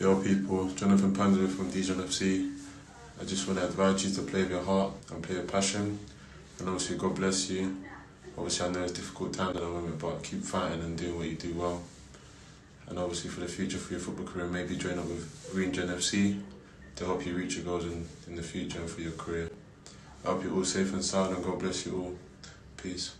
Yo people, Jonathan Panzo from Dijon FC. I just want to advise you to play with your heart and play with passion. And obviously God bless you. Obviously I know it's difficult time at the moment, but keep fighting and doing what you do well. And obviously for the future, for your football career, maybe join up with Green Gen FC to help you reach your goals in the future and for your career. I hope you're all safe and sound, and God bless you all. Peace.